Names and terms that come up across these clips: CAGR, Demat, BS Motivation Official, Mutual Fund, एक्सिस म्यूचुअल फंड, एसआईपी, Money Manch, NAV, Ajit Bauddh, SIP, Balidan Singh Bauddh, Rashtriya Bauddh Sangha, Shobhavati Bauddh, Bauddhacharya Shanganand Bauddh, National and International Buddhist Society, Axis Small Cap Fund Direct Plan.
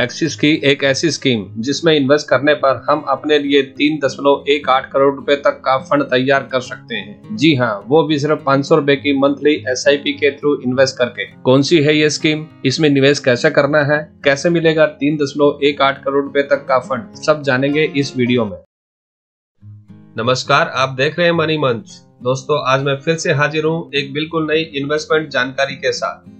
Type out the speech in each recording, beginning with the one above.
Axis की एक ऐसी स्कीम जिसमें इन्वेस्ट करने पर हम अपने लिए 3.18 करोड़ रुपए तक का फंड तैयार कर सकते हैं। जी हाँ, वो भी सिर्फ 500 रुपए की मंथली एसआईपी के थ्रू इन्वेस्ट करके। कौन सी है ये स्कीम, इसमें निवेश कैसे करना है, कैसे मिलेगा 3.18 करोड़ रुपए तक का फंड, सब जानेंगे इस वीडियो में। नमस्कार, आप देख रहे हैं मनी मंच। दोस्तों, आज मैं फिर से हाजिर हूँ एक बिल्कुल नई इन्वेस्टमेंट जानकारी के साथ।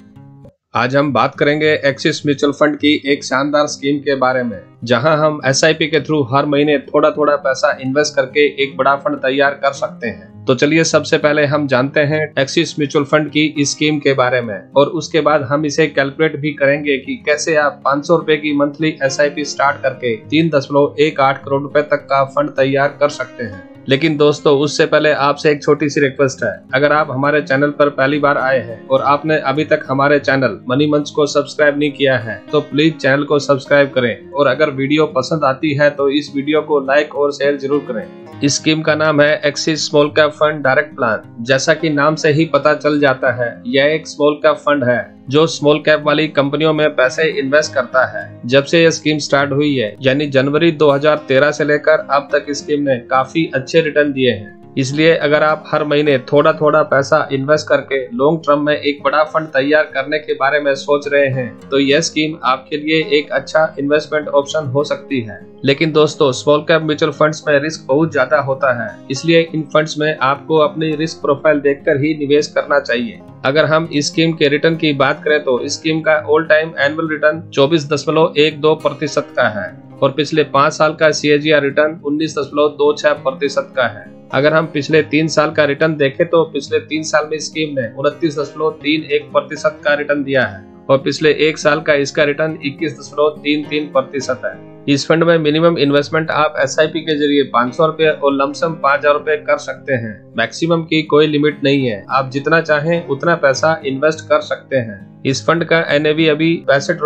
आज हम बात करेंगे एक्सिस म्यूचुअल फंड की एक शानदार स्कीम के बारे में, जहां हम एसआईपी के थ्रू हर महीने थोड़ा थोड़ा पैसा इन्वेस्ट करके एक बड़ा फंड तैयार कर सकते हैं। तो चलिए सबसे पहले हम जानते हैं एक्सिस म्यूचुअल फंड की इस स्कीम के बारे में, और उसके बाद हम इसे कैलकुलेट भी करेंगे कि कैसे आप 500 रुपए की मंथली एसआईपी स्टार्ट करके 3.18 करोड़ रुपए तक का फंड तैयार कर सकते हैं। लेकिन दोस्तों, उससे पहले आपसे एक छोटी सी रिक्वेस्ट है। अगर आप हमारे चैनल पर पहली बार आए हैं और आपने अभी तक हमारे चैनल मनी मंच को सब्सक्राइब नहीं किया है तो प्लीज चैनल को सब्सक्राइब करें, और अगर वीडियो पसंद आती है तो इस वीडियो को लाइक और शेयर जरूर करें। इस स्कीम का नाम है Axis small cap fund direct plan. जैसा कि नाम से ही पता चल जाता है, यह एक स्मॉल कैप फंड है जो स्मॉल कैप वाली कंपनियों में पैसे इन्वेस्ट करता है। जब से यह स्कीम स्टार्ट हुई है, यानी जनवरी 2013 से लेकर अब तक इस स्कीम ने काफी अच्छे रिटर्न दिए हैं। इसलिए अगर आप हर महीने थोड़ा थोड़ा पैसा इन्वेस्ट करके लॉन्ग टर्म में एक बड़ा फंड तैयार करने के बारे में सोच रहे हैं तो यह स्कीम आपके लिए एक अच्छा इन्वेस्टमेंट ऑप्शन हो सकती है। लेकिन दोस्तों, स्मॉल कैप म्यूचुअल फंड्स में रिस्क बहुत ज्यादा होता है, इसलिए इन फंड्स में आपको अपनी रिस्क प्रोफाइल देखकर ही निवेश करना चाहिए। अगर हम इस स्कीम के रिटर्न की बात करें तो इस स्कीम का ऑल टाइम एनुअल रिटर्न 24.12% का है, और पिछले 5 साल का CAGR रिटर्न 19.26% का है। अगर हम पिछले 3 साल का रिटर्न देखें तो पिछले 3 साल में स्कीम ने 29.31% का रिटर्न दिया है, और पिछले 1 साल का इसका रिटर्न 21.33% है। इस फंड में मिनिमम इन्वेस्टमेंट आप एसआईपी के जरिए 500 रुपए और लमसम 5000 रुपए कर सकते हैं। मैक्सिमम की कोई लिमिट नहीं है, आप जितना चाहें उतना पैसा इन्वेस्ट कर सकते हैं। इस फंड का NAV अभी 65.31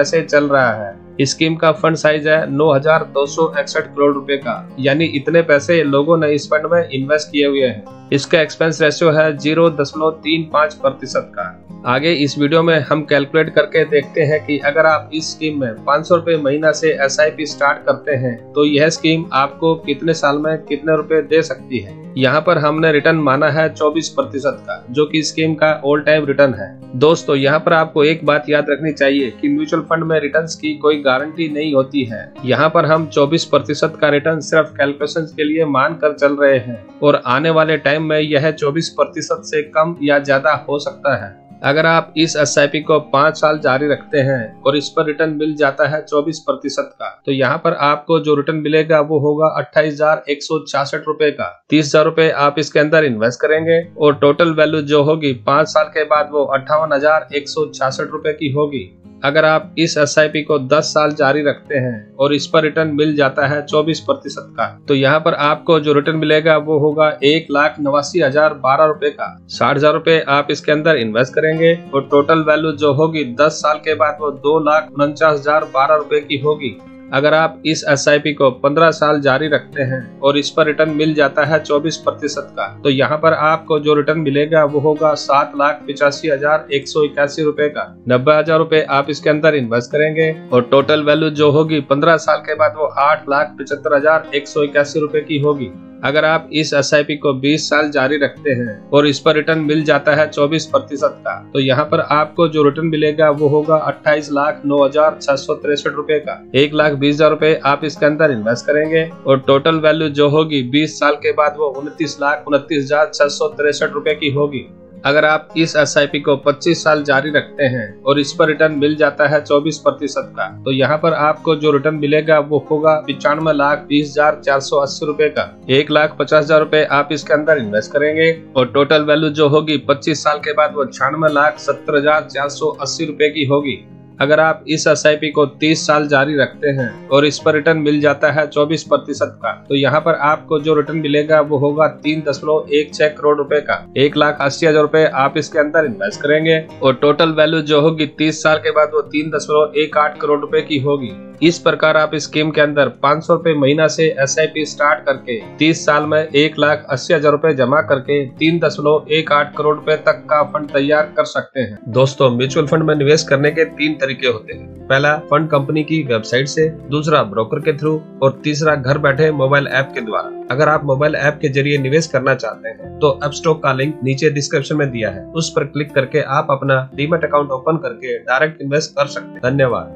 रुपए चल रहा है। इस स्कीम का फंड साइज है 9,261 करोड़ रुपए का, यानी इतने पैसे लोगों ने इस फंड में इन्वेस्ट किए हुए हैं। इसका एक्सपेंस रेशियो है 0.35% का। आगे इस वीडियो में हम कैलकुलेट करके देखते हैं कि अगर आप इस स्कीम में 500 रुपए महीना से एसआईपी स्टार्ट करते हैं तो यह स्कीम आपको कितने साल में कितने रुपए दे सकती है। यहाँ पर हमने रिटर्न माना है 24% का, जो कि स्कीम का ऑल टाइम रिटर्न है। दोस्तों, यहाँ पर आपको एक बात याद रखनी चाहिए कि म्यूचुअल फंड में रिटर्न्स की कोई गारंटी नहीं होती है। यहाँ पर हम 24% का रिटर्न सिर्फ कैलकुलेशंस के लिए मान कर चल रहे हैं, और आने वाले टाइम में यह 24% से कम या ज्यादा हो सकता है। अगर आप इस एसआईपी को 5 साल जारी रखते हैं और इस पर रिटर्न मिल जाता है 24% का, तो यहाँ पर आपको जो रिटर्न मिलेगा वो होगा 28,166 रुपए का। 30,000 रुपए आप इसके अंदर इन्वेस्ट करेंगे और टोटल वैल्यू जो होगी 5 साल के बाद वो 58,166 रुपए की होगी। अगर आप इस एसआईपी को 10 साल जारी रखते हैं और इस पर रिटर्न मिल जाता है 24% का, तो यहाँ पर आपको जो रिटर्न मिलेगा वो होगा 1,89,012 रुपए का। 60,000 रुपए आप इसके अंदर इन्वेस्ट करेंगे और टोटल वैल्यू जो होगी 10 साल के बाद वो 2,49,012 रुपए की होगी। अगर आप इस एसआईपी को 15 साल जारी रखते हैं और इस पर रिटर्न मिल जाता है 24% का, तो यहाँ पर आपको जो रिटर्न मिलेगा वो होगा 7,85,181 रुपए का। 90,000 रुपए आप इसके अंदर इन्वेस्ट करेंगे और टोटल वैल्यू जो होगी 15 साल के बाद वो 8,75,181 रुपए की होगी। अगर आप इस एसआईपी को 20 साल जारी रखते हैं और इस पर रिटर्न मिल जाता है 24% का, तो यहाँ पर आपको जो रिटर्न मिलेगा वो होगा 28,09,663 रुपए का। 1,20,000 रुपए आप इसके अंदर इन्वेस्ट करेंगे और टोटल वैल्यू जो होगी 20 साल के बाद वो 29,29,663 रुपए की होगी। अगर आप इस एसआईपी को 25 साल जारी रखते हैं और इस पर रिटर्न मिल जाता है 24% का, तो यहाँ पर आपको जो रिटर्न मिलेगा वो होगा 95,20,480 रुपए का। 1,50,000 रुपए आप इसके अंदर इन्वेस्ट करेंगे और टोटल वैल्यू जो होगी 25 साल के बाद वो 96,70,480 रुपए की होगी। अगर आप इस एसआईपी को 30 साल जारी रखते हैं और इस पर रिटर्न मिल जाता है 24% का, तो यहाँ पर आपको जो रिटर्न मिलेगा वो होगा 3.16 करोड़ रुपए का। 1,80,000 रुपए आप इसके अंदर इन्वेस्ट करेंगे और टोटल वैल्यू जो होगी 30 साल के बाद वो 3.18 करोड़ रुपए की होगी। इस प्रकार आप स्कीम के अंदर 500 रुपए महीना से SIP स्टार्ट करके 30 साल में 1,80,000 रुपए जमा करके 3.18 करोड़ रुपए तक का फंड तैयार कर सकते हैं। दोस्तों, म्यूचुअल फंड में निवेश करने के 3 तरीके होते हैं। पहला, फंड कंपनी की वेबसाइट से, दूसरा ब्रोकर के थ्रू और तीसरा घर बैठे मोबाइल ऐप के द्वारा। अगर आप मोबाइल ऐप के जरिए निवेश करना चाहते हैं तो ऐप स्टॉक का लिंक नीचे डिस्क्रिप्शन में दिया है, उस पर क्लिक करके आप अपना डीमैट अकाउंट ओपन करके डायरेक्ट इन्वेस्ट कर सकते हैं। धन्यवाद।